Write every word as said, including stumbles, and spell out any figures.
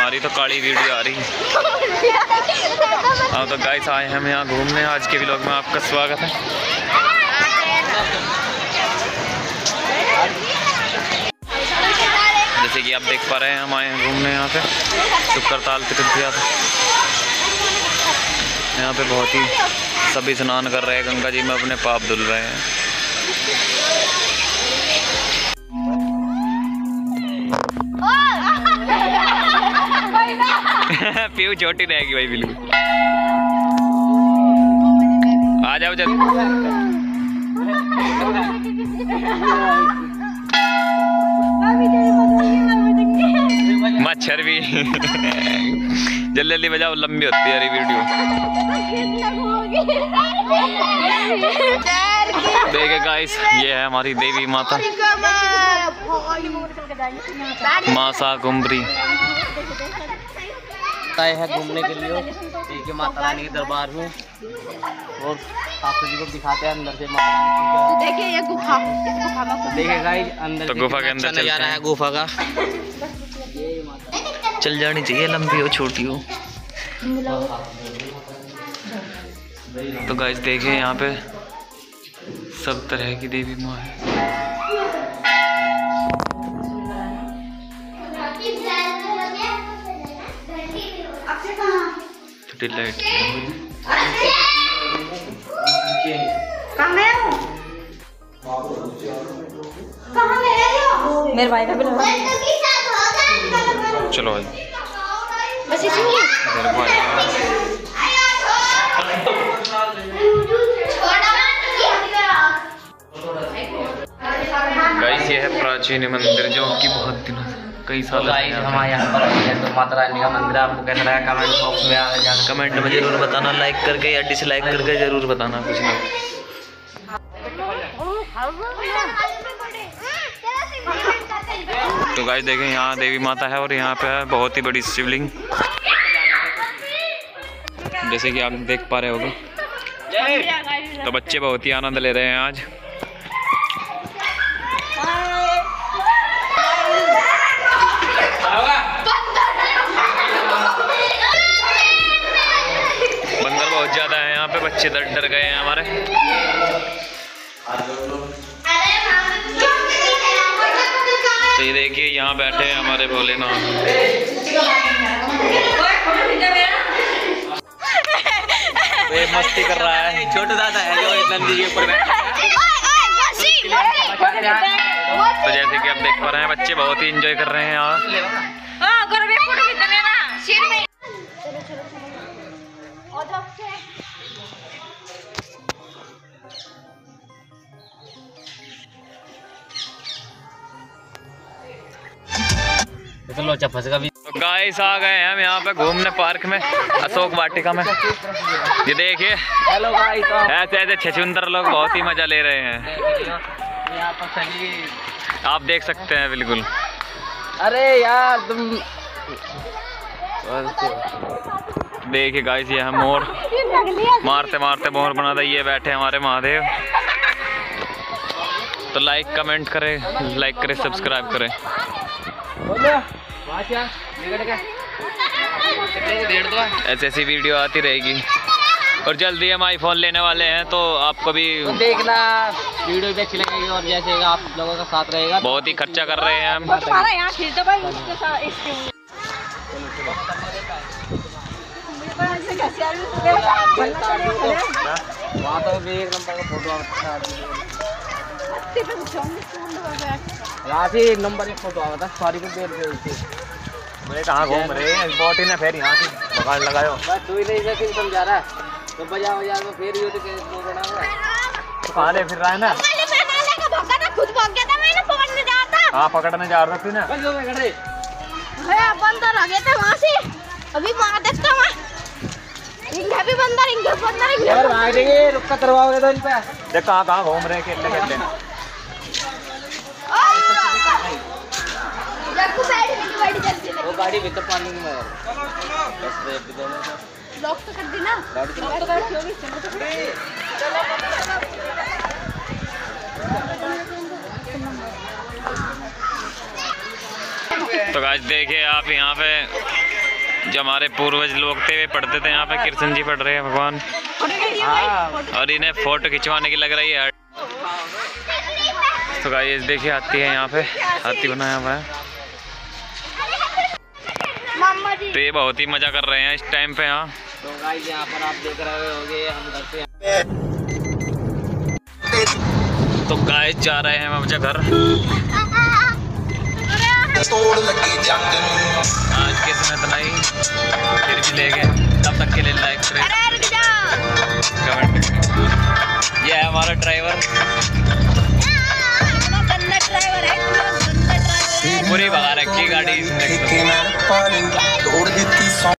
हमारी तो काली वीडियो आ रही है। हाँ तो गाइस आए हम यहाँ घूमने, आज के व्लॉग में आपका स्वागत है। जैसे कि आप देख पा रहे हैं हम आए हैं घूमने यहाँ पे शुक्र ताल पे। यहाँ पे बहुत ही सभी स्नान कर रहे हैं, गंगा जी में अपने पाप धुल रहे हैं। पीयू छोटी रहेगी भाई बिल्कुल। आ जाओ जल्दी। मच्छर भी जल्दी जल्दी बजाओ, लंबी होती है यार वीडियो। देखिए गाइस ये है हमारी देवी माता माता कुमारी। आए हैं घूमने के लिए देखिए माता रानी के दरबार में, और आपको जी को दिखाते हैं अंदर से माता रानी। देखिए ये गुफा, इस गुफा में देखिए गाइस अंदर तो गुफा के अंदर चल जा रहा है। गुफा का चल जानी चाहिए, लंबी हो छोटी हो। तो गाइस देखिए यहाँ पे सब तरह की देवी माँ है। डिलाइट मेरे भाई का भी लगा। चलो भाई बस इसी में मेरे भाई गाइस ये है प्राचीन मंदिर जो कि बहुत दिनों से कई साल गाइस हमारे यहाँ पर है। तो माता रानी का मंदिर आपको कैसा लगा कमेंट बॉक्स में आ जाना, कमेंट में जरूर बताना, लाइक करके या डिसलाइक करके जरूर बताना कुछ ना कुछ। तो गाइस देखें यहाँ देवी माता है और यहाँ पे है बहुत ही बड़ी शिवलिंग, जैसे कि आप देख पा रहे होगे। तो बच्चे बहुत ही आनंद ले रहे हैं आज। ज्यादा है यहाँ पे बच्चे, डर डर गए हैं हमारे। तो ये देखिए यहाँ बैठे हैं हमारे भोलेनाथ। ये मस्ती कर रहा है, छोटा दादा है जो नंदी के ऊपर बैठा है। तो जैसे कि आप देख पा रहे हैं बच्चे बहुत ही एंजॉय कर रहे हैं यहाँ। तो गाइस आ गए हम यहाँ पे घूमने पार्क में, अशोक वाटिका में। ये देखिए ऐसे ऐसे छछुंदर लोग बहुत ही मजा ले रहे हैं, आप देख सकते हैं बिल्कुल। अरे यार तुम देखिए गाइस ये हम मोर मारते मारते मोर बना था। ये बैठे हमारे महादेव। तो लाइक कमेंट करें, लाइक करें, सब्सक्राइब करें। ऐसी ऐसी वीडियो आती रहेगी और जल्दी हम आईफोन लेने वाले हैं, तो आपको भी देखना, वीडियो भी अच्छी लगेगी। और जैसे आप लोगों का साथ रहेगा, बहुत ही खर्चा कर रहे हैं हम। वहाँ तो भी एक नंबर का फोटो राशि नंबर एक फोटो आता है। सॉरी को देर मेरे कहाँ घूम रहे हैं, इम्पोर्टेंट है। फिर यहाँ से पकड़ लगाओ बस, तू ही नहीं समझा रहा है तो बजा बजा में फिर ये तो कहाँ फिर रहा है ना। खुद भाग गया था, मैंने पकड़ने जा रहा था। हाँ पकड़ने जा रहा था ना, बंदर आ गए थे वहाँ से। अभी वहाँ देखता हूँ भी बंदर इंगे बंदर इंगे यार भाग देंगे। रुक करवाओगे तो इन पे देख कहां कहां घूम रहे हैं, खेलते खेलते। देखो साइड में गाड़ी चलती है, वो गाड़ी भी तो पानी में यार। बस एक दो लॉक तो कर दी ना, गाड़ी तो कर क्यों नहीं चलो तो चलो। तो गाइस देखिए आप यहां पे जो हमारे पूर्वज लोग थे वे पढ़ते थे यहाँ पे। कृष्ण जी पढ़ रहे हैं भगवान, और इन्हें फोटो खिंचवाने की लग रही है। तो गाइस देखिए हाथी है यहाँ पे, हाथी बनाया हुआ है। तो ये बहुत ही मजा कर रहे हैं इस टाइम पे यहाँ। तो गाइस यहाँ पर आप देख रहे होंगे हम घर पे। तो गाइस जा रहे हैं हम अपने घर। आज के समय तो नहीं, फिर भी ले गए। तब तक के लिए लाइक करें, कमेंट। ये है हमारा ड्राइवर, पूरी भगा रखी गाड़ी इसने।